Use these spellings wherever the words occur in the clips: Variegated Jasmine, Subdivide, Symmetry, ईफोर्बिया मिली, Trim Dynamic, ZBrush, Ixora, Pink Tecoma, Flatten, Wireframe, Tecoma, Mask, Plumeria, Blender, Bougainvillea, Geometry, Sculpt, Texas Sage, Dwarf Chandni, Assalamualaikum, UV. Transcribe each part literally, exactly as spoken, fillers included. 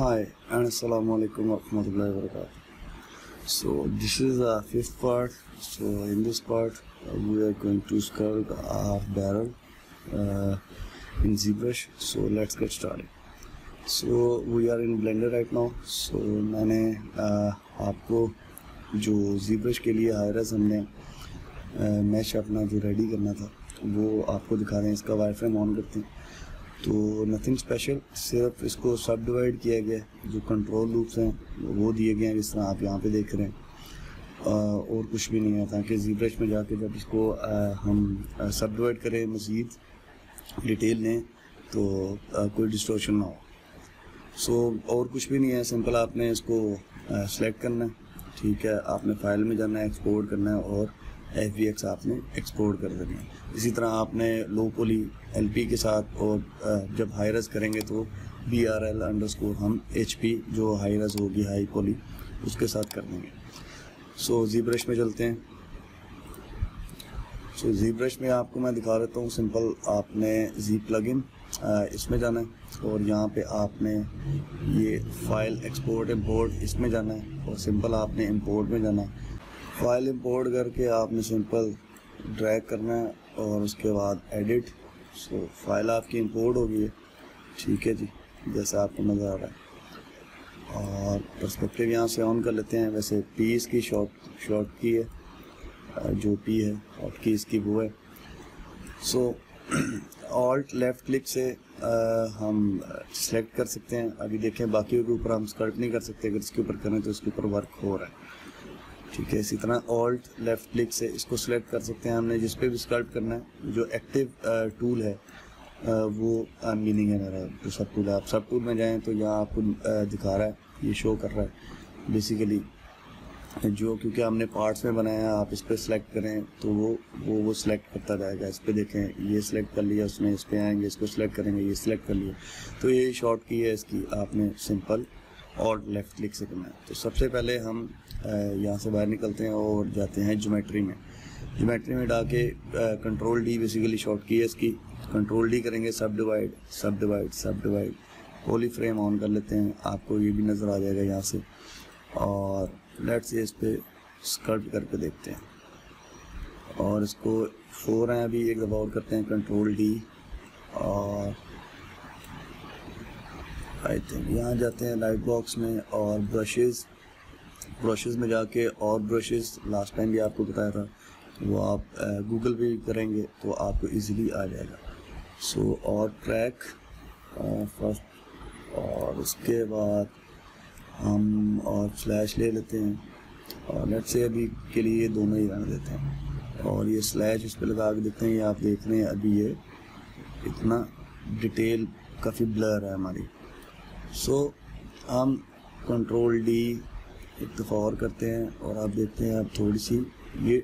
Hi and Assalamualaikum warahmatullahi wabarakatuh. So this is the fifth part. So in this part uh, we are going to sculpt our barrel uh, in ZBrush. So let's get started. So we are in Blender right now. So मैंने uh, आपको जो ZBrush के लिए हायरस हमने uh, mesh अपना जो ready करना था वो आपको दिखा रहे हैं. इसका वायरफ्रेम ऑन करते हैं तो नथिंग स्पेशल, सिर्फ इसको सब डिवाइड किया गया. जो कंट्रोल लूप्स हैं वो दिए गए हैं जिस तरह आप यहाँ पे देख रहे हैं आ, और कुछ भी नहीं है, ताकि ZBrush में जाके जब इसको आ, हम सब डिवाइड करें, मज़ीद डिटेल लें तो आ, कोई डिस्टॉर्शन ना हो. सो और कुछ भी नहीं है, सिंपल आपने इसको सेलेक्ट करना है, ठीक है, आपने फाइल में जाना है, एक्सपोर्ट करना है और एफ वी एक्स आपने एक्सपोर्ट कर देना है. इसी तरह आपने लो पोली एल पी के साथ, और जब हाईरस करेंगे तो B R L underscore हम एच पी जो हाईरस होगी हाई पोली उसके साथ कर देंगे. सो ZBrush में चलते हैं. सो ZBrush में आपको मैं दिखा देता हूँ, सिंपल आपने जी प्लगइन इसमें जाना है और यहाँ पे आपने ये फाइल एक्सपोर्ट इम्पोर्ट इसमें जाना है और सिंपल आपने इम्पोर्ट में जाना है. फाइल इंपोर्ट करके आपने सिंपल ड्रैग करना है और उसके बाद एडिट. सो फाइल आपकी इंपोर्ट हो गई है, ठीक है जी, जैसा आपको नज़र आ रहा है. और पर्सपेक्टिव यहाँ से ऑन कर लेते हैं. वैसे पी इसकी शॉर्ट शॉर्ट की है, जो पी है शॉर्ट की इसकी वो है. सो ऑल्ट लेफ़्ट क्लिक से आ, हम सेलेक्ट कर सकते हैं. अभी देखें, बाकी के ऊपर हम स्कर्ट नहीं कर सकते, अगर इसके ऊपर करें तो इसके ऊपर वर्क हो रहा है, ठीक है. इसी तरह ऑल्ट लेफ़्ट क्लिक से इसको सेलेक्ट कर सकते हैं, हमने जिस पे भी स्कल्प्ट करना है. जो एक्टिव टूल है आ, वो मीनिंग है मेरा जो सब टूल है. आप सब टूल में जाएं तो यहाँ आपको आ, दिखा रहा है, ये शो कर रहा है बेसिकली जो, क्योंकि हमने पार्ट्स में बनाया है. आप इस पर सेलेक्ट करें तो वो वो वो सेलेक्ट करता जाएगा. इस पर देखें, ये सिलेक्ट कर लिया उसने, इस पर आएँगे, इसको सिलेक्ट करेंगे, ये सिलेक्ट कर लिया. तो ये शॉर्ट की है, इसकी आपने सिंपल और लेफ़्ट क्लिक से करना है. तो सबसे पहले हम यहाँ से बाहर निकलते हैं और जाते हैं ज्योमेट्री में. ज्योमेट्री में डाल के कंट्रोल डी बेसिकली शॉर्ट की है इसकी. कंट्रोल डी करेंगे, सब डिवाइड सब डिवाइड सब डिवाइड पॉलीफ्रेम ऑन कर लेते हैं, आपको ये भी नज़र आ जाएगा यहाँ से. और लेट्स इस पर स्कल्प्ट करके देखते हैं और इसको फोर हैं अभी, एक दफ़ा और करते हैं कंट्रोल डी. और आई थिंक यहाँ जाते हैं लाइट बॉक्स में और ब्रशेस ब्रशेस में जाके, और ब्रशेस लास्ट टाइम भी आपको बताया था, वो आप गूगल पे करेंगे तो आपको इजीली आ जाएगा. सो so, और ट्रैक फर्स्ट, और उसके बाद हम और स्लैश ले लेते हैं और नेट से अभी के लिए दोनों ही रहने देते हैं. और ये स्लैश इस पर लगा के देखते हैं. ये आप देख रहे हैं अभी ये इतना डिटेल काफ़ी ब्लर है हमारी. सो so, हम कंट्रोल डी एक दफ़ा और करते हैं और आप देखते हैं, आप थोड़ी सी ये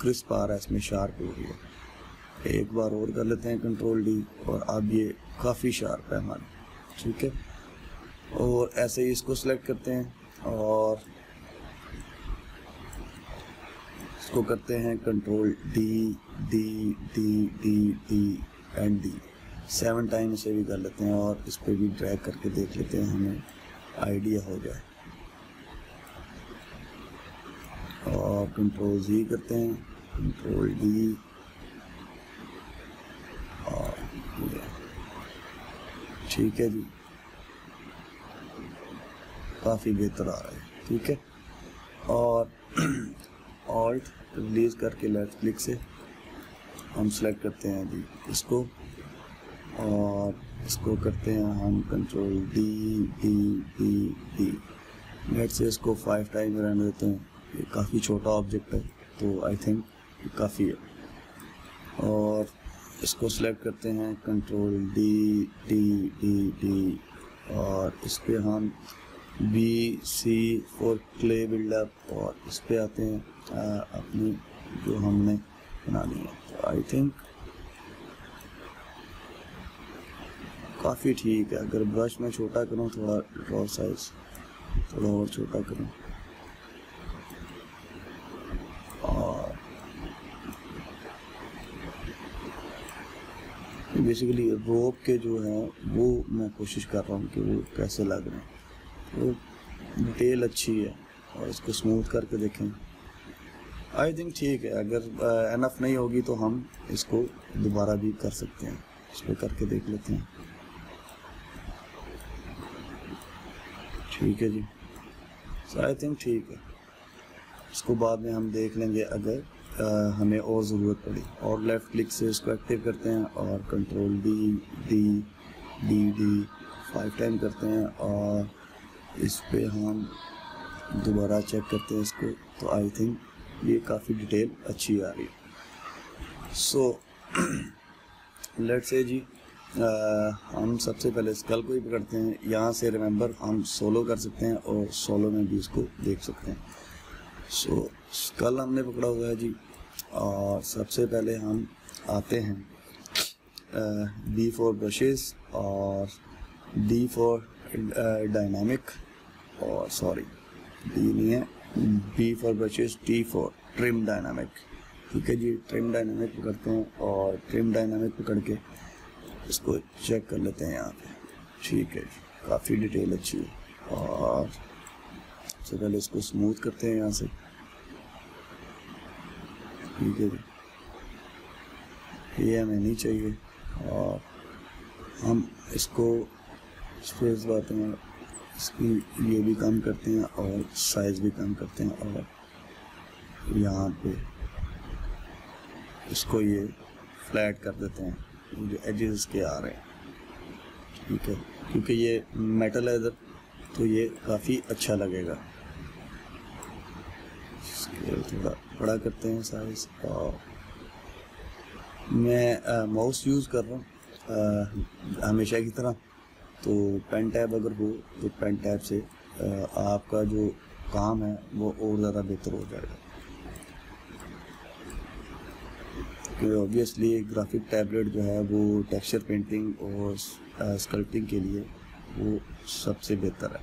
क्रिस्प आ रहा है, इसमें शार्प हो रही है. एक बार और कर लेते हैं कंट्रोल डी और अब ये काफ़ी शार्प है हमारी, ठीक है. और ऐसे ही इसको सेलेक्ट करते हैं और इसको करते हैं control D D D D D and D seven time से भी कर लेते हैं और इस पर भी ड्रैग करके देख लेते हैं, हमें आइडिया हो जाए. और कंट्रोल जी करते हैं, कंट्रोल डी और ठीक है जी, काफ़ी बेहतर आ रहा है, ठीक है. और ऑल्ट रिलीज करके लेफ्ट क्लिक से हम सेलेक्ट करते हैं जी इसको और इसको करते हैं हम control D D D D लेट से इसको फाइव टाइम रहने देते हैं. ये काफ़ी छोटा ऑब्जेक्ट है तो आई थिंक काफ़ी है. और इसको सेलेक्ट करते हैं control D D D D और इस पर हम बी सी और क्ले बिल्डअप और इस पर आते हैं आ, अपनी जो हमने बनानी है. तो आई थिंक काफ़ी ठीक है. अगर ब्रश में छोटा करूँ थोड़ा, ड्रॉ साइज थोड़ा और छोटा करूँ और बेसिकली रोप के जो है वो मैं कोशिश कर रहा हूँ कि वो कैसे लग रहे हैं. वो डिटेल अच्छी है। और इसको स्मूथ करके देखें, आई थिंक ठीक है। अगर एनफ uh, नहीं होगी तो हम इसको दोबारा भी कर सकते हैं। इस पर करके देख लेते हैं। ठीक है जी, सो आई थिंक ठीक है। इसको बाद में हम देख लेंगे अगर uh, हमें और ज़रूरत पड़ी। और लेफ़्ट क्लिक से इसको एक्टिव करते हैं और control D D D D five time करते हैं और इस पर हम दोबारा चेक करते हैं इसको। तो आई थिंक ये काफ़ी डिटेल अच्छी आ रही है। सो लेट्स से जी आ, हम सबसे पहले स्कल को ही पकड़ते हैं। यहाँ से रिमेंबर हम सोलो कर सकते हैं और सोलो में भी इसको देख सकते हैं। सो so, स्कल हमने पकड़ा हुआ है जी। और सबसे पहले हम आते हैं डी फॉर ब्रशेस और डी फॉर डायनामिक और सॉरी डी नहीं है B for brushes T for trim dynamic. ठीक है जी, ट्रिम डायनामिक पकड़ते हैं और ट्रिम डायनामिक पकड़ के इसको चेक कर लेते हैं यहाँ पे। ठीक है, काफ़ी डिटेल अच्छी है। और सबसे पहले इसको स्मूथ करते हैं यहाँ से। ठीक है जी, ये हमें नहीं चाहिए। और हम इसको स्पेस बातें हैं इसकी ये भी काम करते हैं और साइज़ भी काम करते हैं। और यहाँ पे इसको ये फ्लैट कर देते हैं जो एजेस के आ रहे हैं। ठीक है, क्योंकि ये मेटल है इधर तो ये काफ़ी अच्छा लगेगा। इसके थोड़ा बड़ा करते हैं साइज़। और मैं माउस यूज़ कर रहा हूँ हमेशा की तरह, तो पेन टैब अगर हो तो पेन टैब से आपका जो काम है वो और ज़्यादा बेहतर हो जाएगा। क्योंकि ऑब्वियसली ग्राफिक टैबलेट जो है वो टेक्सचर पेंटिंग और स्कल्पिंग के लिए वो सबसे बेहतर है।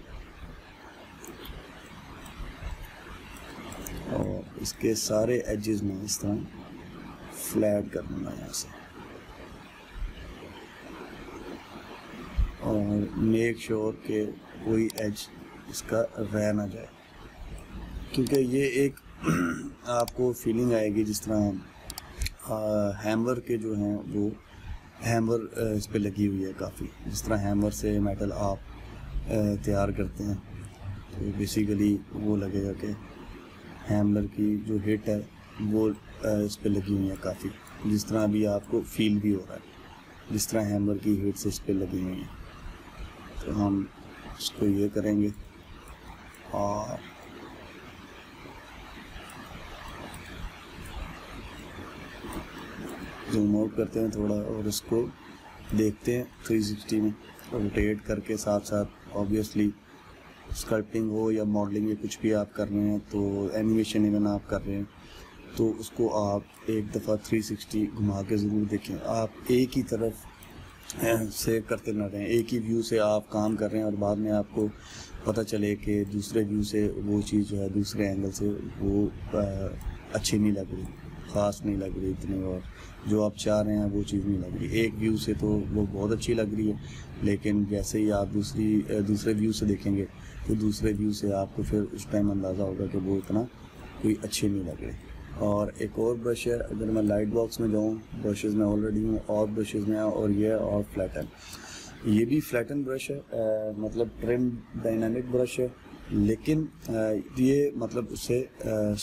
और इसके सारे एजेस में इस तरह फ्लैट कर दूँगा यहाँ से। और मेक श्योर के कोई एज इसका रह ना जाए, क्योंकि ये एक आपको फीलिंग आएगी जिस तरह हैमर के जो हैं वो हैमर इस पर लगी हुई है काफ़ी। जिस तरह हैमर से मेटल आप तैयार करते हैं तो बेसिकली वो लगेगा कि हैमर की जो हिट है वो इस पर लगी हुई है काफ़ी। जिस तरह अभी आपको फील भी हो रहा है जिस तरह हैमर की हिट से इस पर लगी हुई है। तो हम इसको ये करेंगे और जूम आउट करते हैं थोड़ा और इसको देखते हैं थ्री सिक्सटी में रोटेट करके। साथ साथ ऑब्वियसली स्कल्पिंग हो या मॉडलिंग या कुछ भी आप कर रहे हैं तो एनिमेशन इवन आप कर रहे हैं तो उसको आप एक दफ़ा थ्री सिक्सटी घुमा के ज़रूर देखें। आप एक ही तरफ से करते ना रहें, एक ही व्यू से आप काम कर रहे हैं और बाद में आपको पता चले कि दूसरे व्यू से वो चीज़ जो है दूसरे एंगल से वो अच्छी नहीं लग रही, ख़ास नहीं लग रही इतनी, और जो आप चाह रहे हैं वो चीज़ नहीं लग रही। एक व्यू से तो वो बहुत अच्छी लग रही है, लेकिन जैसे ही आप दूसरी दूसरे व्यू से देखेंगे तो दूसरे व्यू से आपको फिर उस टाइम अंदाज़ा होगा कि वो इतना कोई अच्छी नहीं लग रही। और एक और ब्रश है, अगर मैं लाइट बॉक्स में जाऊँ ब्रशेज़ में ऑलरेडी हूँ और ब्रशेज़ में, और ये और फ्लैटन, ये भी फ्लैटन ब्रश है। आ, मतलब ट्रिम डायनामिक ब्रश है लेकिन आ, ये मतलब उससे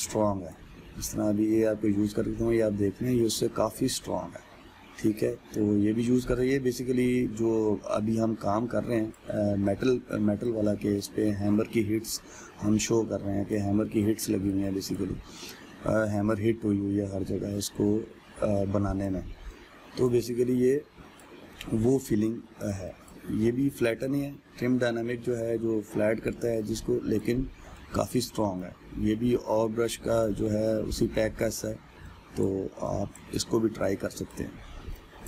स्ट्रॉन्ग है। इस तरह अभी ये आपको यूज़ कर देता हूँ, ये आप देख रहे हैं ये उससे काफ़ी स्ट्रॉन्ग है। ठीक है, तो ये भी यूज़ कर रही है। बेसिकली जो अभी हम काम कर रहे हैं मेटल मेटल वाला के इस पर हैमर की हिट्स हम शो कर रहे हैं कि हैमर की हिट्स लगी हुई हैं। बेसिकली हैमर हिट हुई हुई है हर जगह इसको आ, बनाने में। तो बेसिकली ये वो फीलिंग है। ये भी फ्लैटन ही है, ट्रिम डायनामिक जो है जो फ्लैट करता है जिसको, लेकिन काफ़ी स्ट्रॉन्ग है। ये भी और ब्रश का जो है उसी पैक का हिस्सा है, तो आप इसको भी ट्राई कर सकते हैं।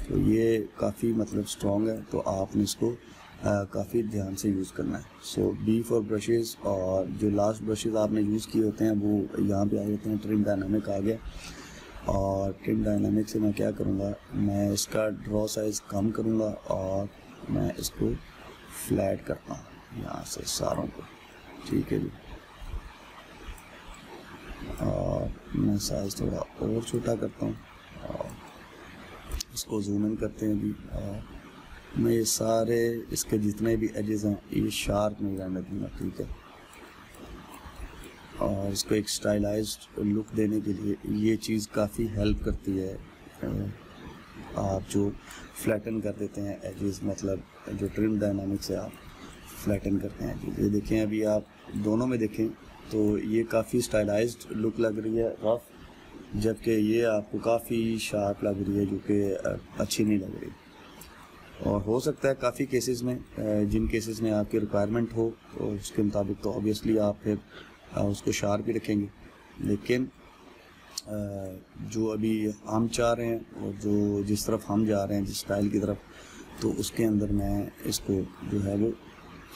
तो ये काफ़ी मतलब स्ट्रॉन्ग है, तो आपने इसको काफ़ी ध्यान से यूज़ करना है। सो बी फॉर ब्रशेस और जो लास्ट ब्रशेस आपने यूज़ किए होते हैं वो यहाँ पे आ जाते हैं। ट्रिम डायनामिक आ गया और ट्रिम डायनामिक से मैं क्या करूँगा, मैं इसका ड्रॉ साइज़ कम करूँगा और मैं इसको फ्लैट करता हूँ। यहाँ से सारों को, ठीक है जी। और मैं साइज़ थोड़ा और छोटा करता हूँ और इसको जूम इन करते हैं जी। और मैं ये सारे इसके जितने भी एजेस हैं ये शार्प में रहने दूँगा, ठीक है। और इसको एक स्टाइलाइज्ड लुक देने के लिए ये चीज़ काफ़ी हेल्प करती है। आप जो फ्लैटन कर देते हैं एजेस, मतलब जो ट्रिम डायनामिक से आप फ्लैटन करते हैं एजेस, ये देखें अभी आप दोनों में देखें तो ये काफ़ी स्टाइलाइज्ड लुक लग रही है रफ, जबकि ये आपको काफ़ी शार्प लग रही है जो कि अच्छी नहीं लग रही। और हो सकता है काफ़ी केसेस में, जिन केसेस में आपकी रिक्वायरमेंट हो तो उसके मुताबिक तो ऑब्वियसली आप फिर उसको शार्प ही रखेंगे, लेकिन जो अभी हम चाह रहे हैं और जो जिस तरफ हम जा रहे हैं जिस स्टाइल की तरफ, तो उसके अंदर मैं इसको जो है वो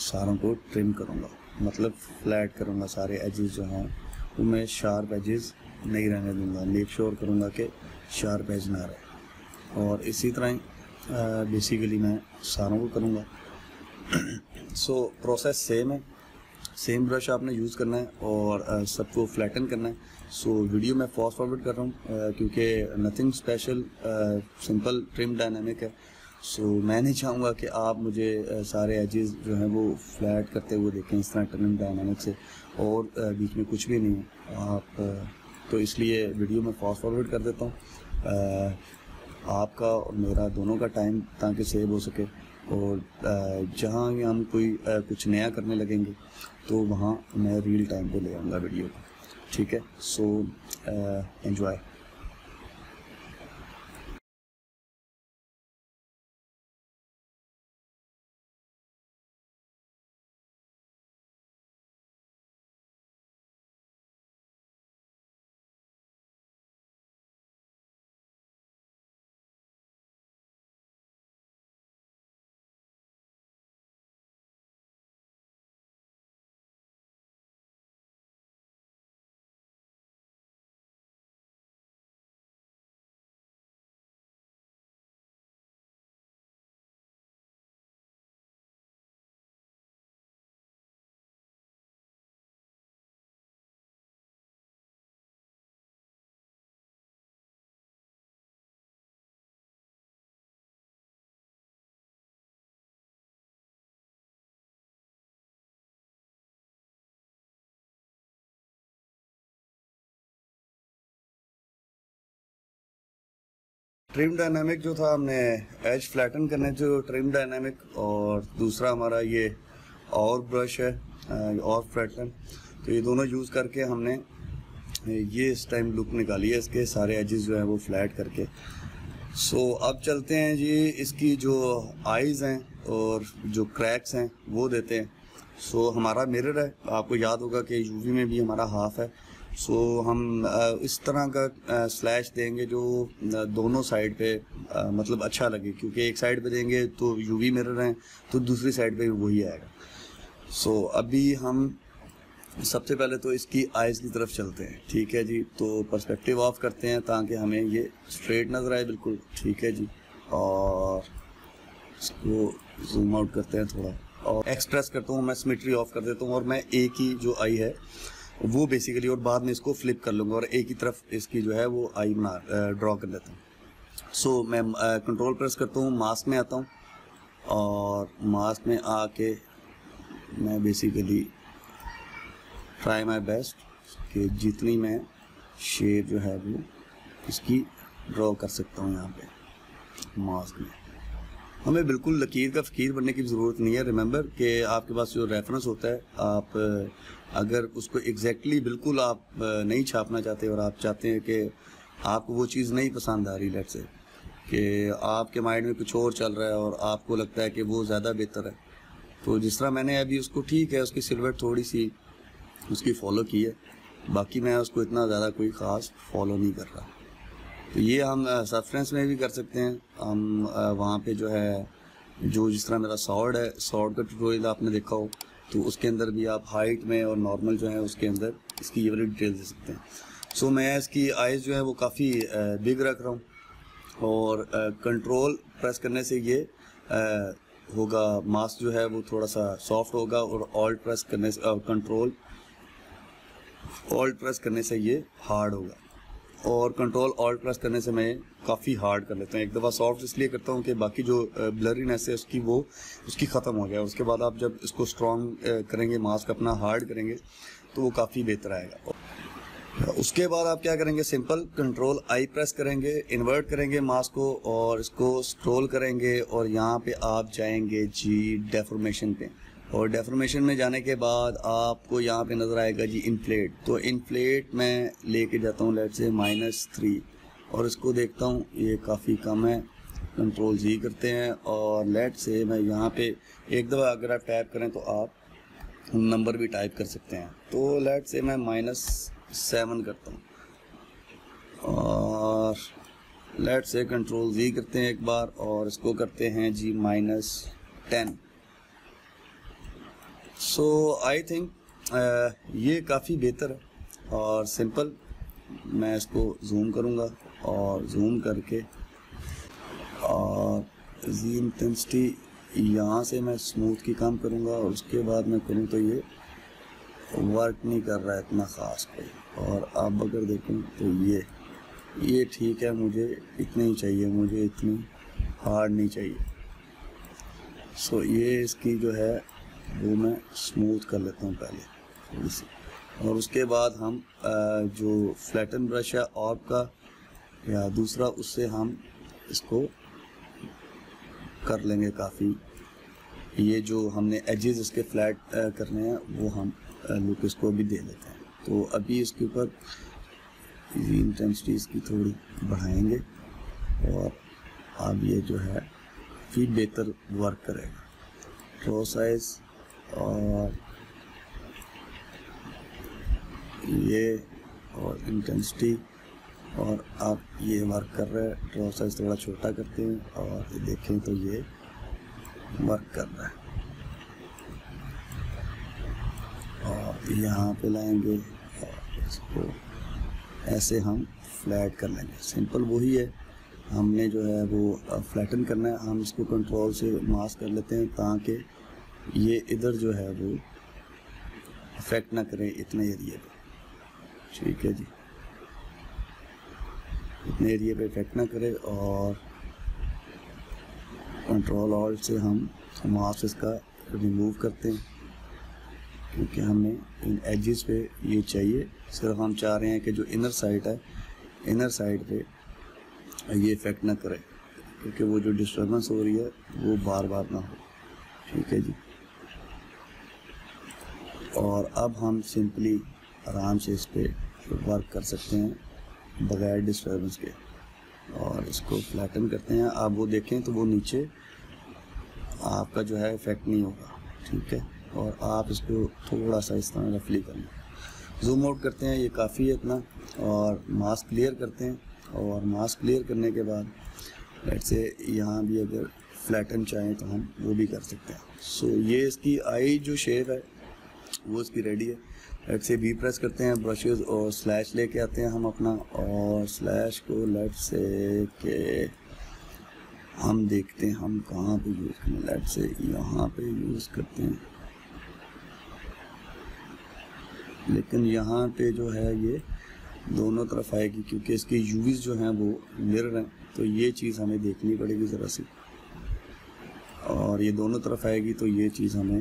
सारों को ट्रिम करूँगा, मतलब फ्लैट करूँगा। सारे एजेस जो हैं वो मैं शार्प एजेस नहीं रहने दूँगा, मेक श्योर करूँगा कि शार्प एज ना रहे। और इसी तरह बेसिकली मैं सारों को करूँगा। सो प्रोसेस सेम है, सेम ब्रश आपने यूज़ करना है और सबको फ्लैटन करना है। सो so, वीडियो मैं फास्ट फॉरवर्ड कर रहा हूँ क्योंकि nothing special, simple trim dynamic है। सो so, मैं नहीं चाहूँगा कि आप मुझे uh, सारे एजेस जो हैं वो फ्लैट करते हुए देखें इस तरह ट्रिम डायनामिक से, और uh, बीच में कुछ भी नहीं है आप uh, तो इसलिए वीडियो मैं फास्ट फॉरवर्ड कर देता हूँ, uh, आपका और मेरा दोनों का टाइम ताकि सेव हो सके। और जहाँ हम कोई कुछ नया करने लगेंगे तो वहाँ मैं रियल टाइम पे ले आऊँगा वीडियो को, ठीक है। So enjoy. ट्रिम डायनामिक जो था, हमने एज फ्लैटन करने जो ट्रिम डायनामिक, और दूसरा हमारा ये और ब्रश है और फ्लैटन, तो ये दोनों यूज़ करके हमने ये इस टाइम लुक निकाली है इसके, सारे एजेस जो है वो फ्लैट करके। सो अब चलते हैं जी, इसकी जो आइज़ हैं और जो क्रैक्स हैं वो देते हैं। सो हमारा मिरर है, आपको याद होगा कि यूवी में भी हमारा हाफ है। सो so, हम इस तरह का स्लैश देंगे जो दोनों साइड पे मतलब अच्छा लगे, क्योंकि एक साइड पे देंगे तो यूवी मिरर हैं तो दूसरी साइड पे भी वही आएगा। सो so, अभी हम सबसे पहले तो इसकी आइज़ की तरफ चलते हैं, ठीक है जी। तो पर्सपेक्टिव ऑफ करते हैं ताकि हमें ये स्ट्रेट नज़र आए, बिल्कुल ठीक है जी। और इसको जूम आउट करते हैं थोड़ा और एक्सप्रेस करता हूँ, मैं सिमेट्री ऑफ कर देता हूँ और मैं एक ही जो आई है वो बेसिकली, और बाद में इसको फ्लिप कर लूँगा और एक ही तरफ इसकी जो है वो आई बना ड्रॉ कर लेता हूँ। सो so, मैं कंट्रोल प्रेस करता हूँ, मास्क में आता हूँ और मास्क में आके मैं बेसिकली ट्राई माई बेस्ट कि जितनी मैं शेप जो है वो इसकी ड्रॉ कर सकता हूँ यहाँ पे मास्क में। हमें बिल्कुल लकीर का फ़कीर बनने की ज़रूरत नहीं है। रिमेंबर कि आपके पास जो रेफरेंस होता है, आप अगर उसको एग्जैक्टली exactly बिल्कुल आप नहीं छापना चाहते और आप चाहते हैं कि आपको वो चीज़ नहीं पसंद आ रही, लेट्स से कि आपके माइंड में कुछ और चल रहा है और आपको लगता है कि वो ज़्यादा बेहतर है, तो जिस तरह मैंने अभी उसको, ठीक है, उसकी सिलवेट थोड़ी सी उसकी फॉलो की है, बाकी मैं उसको इतना ज़्यादा कोई ख़ास फॉलो नहीं कर रहा। तो ये हम सब्सटेंस में भी कर सकते हैं, हम वहाँ पे जो है जो जिस तरह मेरा सॉर्ड है, सॉर्ड का ट्यूटोरियल आपने देखा हो, तो उसके अंदर भी आप हाइट में और नॉर्मल जो है उसके अंदर इसकी ये वाली डिटेल दे सकते हैं। सो so, मैं इसकी आइज़ जो है वो काफ़ी बिग रख रहा हूँ और कंट्रोल प्रेस करने से ये होगा, मास्क जो है वो थोड़ा सा सॉफ्ट होगा और ऑल्ट प्रेस करने से कंट्रोल ऑल्ट प्रेस करने से ये हार्ड होगा और कंट्रोल ऑल्ट प्रेस करने से मैं काफ़ी हार्ड कर लेता हूँ। एक दफ़ा सॉफ्ट इसलिए करता हूँ कि बाकी जो ब्लरीनेस है उसकी वो उसकी ख़त्म हो गया। उसके बाद आप जब इसको स्ट्रॉन्ग करेंगे, मास्क अपना हार्ड करेंगे तो वो काफ़ी बेहतर आएगा। उसके बाद आप क्या करेंगे, सिंपल कंट्रोल आई प्रेस करेंगे, इन्वर्ट करेंगे मास्क को और इसको स्क्रॉल करेंगे और यहाँ पे आप जाएंगे जी डेफॉर्मेशन पे और डेफॉर्मेशन में जाने के बाद आपको यहाँ पे नज़र आएगा जी इन्फ्लेट। तो इन्फ्लेट मैं लेके जाता हूँ लेट से माइनस थ्री और इसको देखता हूँ ये काफ़ी कम है, कंट्रोल जी करते हैं और लेट से मैं यहाँ पर एक दफ़ा अगर आप टाइप करें तो आप नंबर भी टाइप कर सकते हैं। तो लेट से मैं माइनस सेवन करता हूँ और लेट से कंट्रोल जी करते हैं एक बार और इसको करते हैं G minus ten. So I think ये काफ़ी बेहतर है और सिंपल मैं इसको जूम करूँगा और जूम करके और जी इंटेंसिटी यहाँ से मैं स्मूथ की काम करूँगा और उसके बाद मैं करूँ तो ये वर्क नहीं कर रहा है इतना ख़ास कोई। और अब अगर देखें तो ये ये ठीक है, मुझे इतने ही चाहिए, मुझे इतनी हार्ड नहीं चाहिए। सो so, ये इसकी जो है वो मैं स्मूथ कर लेता हूँ पहले थोड़ी सी और उसके बाद हम जो फ्लैटन ब्रश है आपका या दूसरा उससे हम इसको कर लेंगे काफ़ी। ये जो हमने एजेस इसके फ्लैट करने हैं वो हम लुक इसको भी दे देते हैं। तो अभी इसके ऊपर इंटेंसिटी इसकी थोड़ी बढ़ाएंगे और अब ये जो है फिर बेहतर वर्क करेगा। ड्रॉ साइज और ये और इंटेंसिटी और आप ये वर्क कर रहे हैं। ड्रॉ साइज थोड़ा छोटा करते हैं और देखें तो ये वर्क कर रहा है और यहाँ पे लाएंगे और इसको ऐसे हम फ्लैट कर लेंगे। सिंपल वही है, हमने जो है वो फ्लैटन करना है। हम इसको कंट्रोल से मास्क कर लेते हैं ताकि ये इधर जो है वो अफेक्ट ना करें इतने एरिए पे। ठीक है जी, इतने एरिए पे इफेक्ट ना करे और कंट्रोल ऑल्ट से हम मास्क इसका रिमूव करते हैं क्योंकि हमें इन एजेस पे ये चाहिए। सिर्फ हम चाह रहे हैं कि जो इनर साइड है इनर साइड पे ये इफेक्ट ना करे क्योंकि वो जो डिस्टर्बेंस हो रही है वो बार बार ना हो। ठीक है जी, और अब हम सिंपली आराम से इस पे वर्क कर सकते हैं बगैर डिस्टर्बेंस के और इसको फ्लैटन करते हैं। आप वो देखें तो वो नीचे आपका जो है इफेक्ट नहीं होगा। ठीक है, और आप इसको थोड़ा सा इस तरह रफली कर लें। जूम आउट करते हैं, ये काफ़ी है इतना और मास्क क्लियर करते हैं और मास्क क्लियर करने के बाद लेट से यहाँ भी अगर फ्लैटन चाहें तो हम वो भी कर सकते हैं। सो so, ये इसकी आई जो शेप है वो इसकी रेडी है। लेट से बी प्रेस करते हैं, ब्रशेज़ और स्लैश लेके आते हैं हम अपना और स्लैश को लेट से के हम देखते हैं हम कहाँ पे यूज़ करें। लेट से यहाँ पे यूज़ करते हैं लेकिन यहाँ पे जो है ये दोनों तरफ आएगी क्योंकि इसके यूवीज़ जो हैं वो मिरर हैं तो ये चीज़ हमें देखनी पड़ेगी ज़रा सी और ये दोनों तरफ आएगी तो ये चीज़ हमें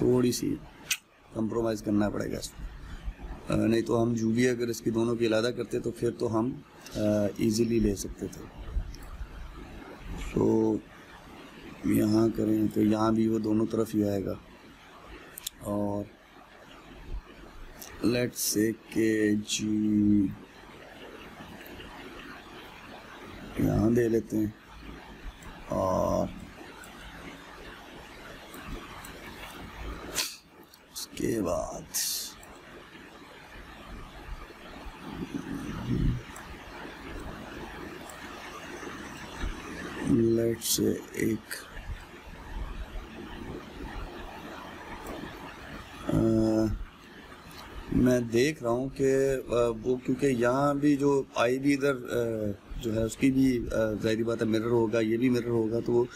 थोड़ी सी कंप्रोमाइज़ करना पड़ेगा इसमें, नहीं तो हम यूवी अगर इसकी दोनों की अलग करते तो फिर तो हम इजीली ले सकते थे। तो यहाँ करें तो यहाँ भी वो दोनों तरफ ही आएगा और लेट्स से के जी यहाँ दे लेते हैं और उसके बाद लेट्स से एक आ, मैं देख रहा हूँ कि वो क्योंकि यहाँ भी जो आई भी इधर जो है उसकी भी जाहिर बात है मिरर होगा, ये भी मिरर होगा तो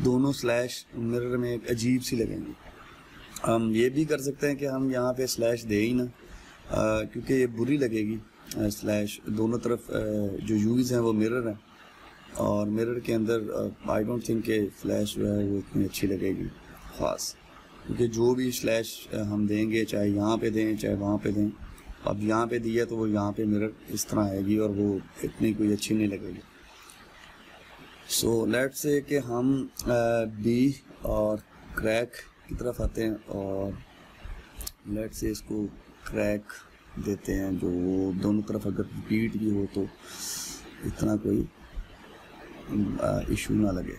दोनों स्लैश मिरर में एक अजीब सी लगेंगी। हम ये भी कर सकते हैं कि हम यहाँ पे स्लैश दे ही ना, क्योंकि ये बुरी लगेगी स्लैश। दोनों तरफ आ, जो यूज़ हैं वो मिरर हैं और मिरर के अंदर आई डोंट थिंक के स्लैश जो है वो इतनी अच्छी लगेगी ख़ास, क्योंकि जो भी स्लैश हम देंगे चाहे यहाँ पे दें चाहे वहाँ पे दें, अब यहाँ पे दिया तो वो यहाँ पे मिरर इस तरह आएगी और वो इतनी कोई अच्छी नहीं लगेगी। सो लेट्स से कि हम बी और क्रैक की तरफ आते हैं और लेट्स से इसको क्रैक देते हैं जो दोनों तरफ अगर रिपीट भी हो तो इतना कोई इशू ना लगे।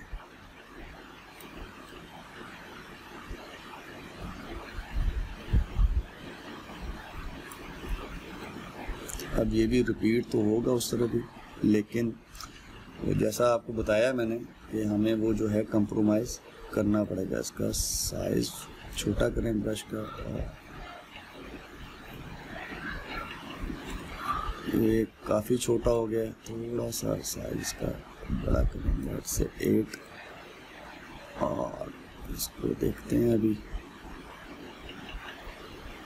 अब ये भी रिपीट तो होगा उस तरह भी, लेकिन जैसा आपको बताया मैंने कि हमें वो जो है कंप्रोमाइज़ करना पड़ेगा। इसका साइज़ छोटा करें ब्रश का, ये काफ़ी छोटा हो गया, थोड़ा सा साइज़ का बड़ा करें से एट, और इसको देखते हैं अभी।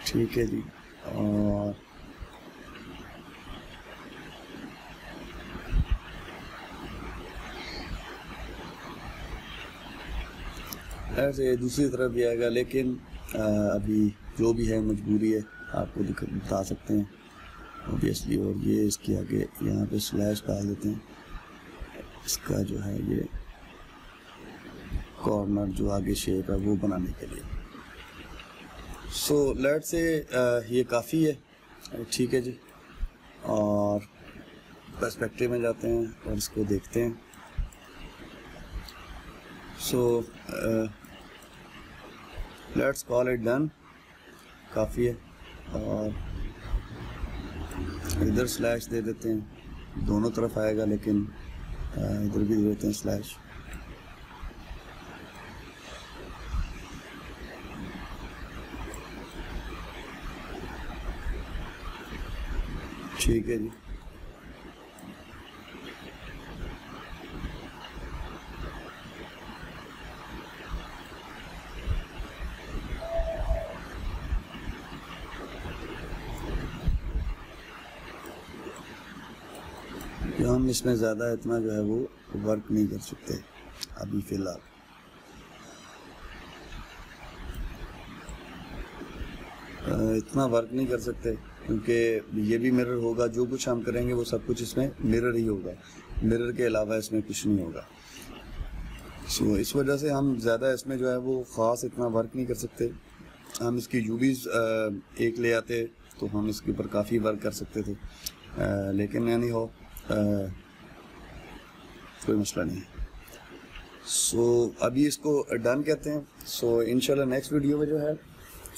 ठीक है जी, और ऐसे दूसरी तरफ भी आएगा, लेकिन आ, अभी जो भी है मजबूरी है, आपको दिक्कत बता सकते हैं ऑब्वियसली। और ये इसके आगे यहाँ पे स्लैश डाल देते हैं, इसका जो है ये कॉर्नर जो आगे शेप है वो बनाने के लिए। सो लेट्स से ये काफ़ी है। ठीक है जी, और पर्सपेक्टिव में जाते हैं और इसको देखते हैं। So let's call it done, काफ़ी है। और इधर स्लैश दे देते हैं, दोनों तरफ आएगा, लेकिन इधर भी देते हैं स्लैश। ठीक है जी, हम इसमें ज़्यादा इतना जो है वो वर्क नहीं कर सकते अभी फ़िलहाल। इतना वर्क नहीं कर सकते क्योंकि ये भी मिरर होगा, जो कुछ हम करेंगे वो सब कुछ इसमें मिरर ही होगा, मिरर के अलावा इसमें कुछ नहीं होगा। सो इस वजह से हम ज़्यादा इसमें जो है वो ख़ास इतना वर्क नहीं कर सकते। हम इसकी यूवीज़ एक ले आते तो हम इसके ऊपर काफ़ी वर्क कर सकते थे, लेकिन यानी हो आ, कोई मसला नहीं है। सो so, अभी इसको डन कहते हैं। सो so, इंशाल्लाह नेक्स्ट वीडियो में जो है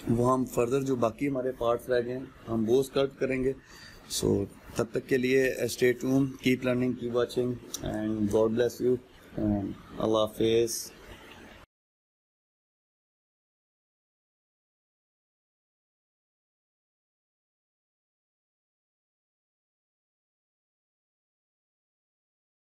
वो हम फर्दर जो बाकी हमारे पार्ट्स रह गए हैं हम वो स्कल्प्ट करेंगे। सो so, तब तक के लिए stay tune, keep learning, keep watching, and God bless you, and अल्लाह हाफिज़।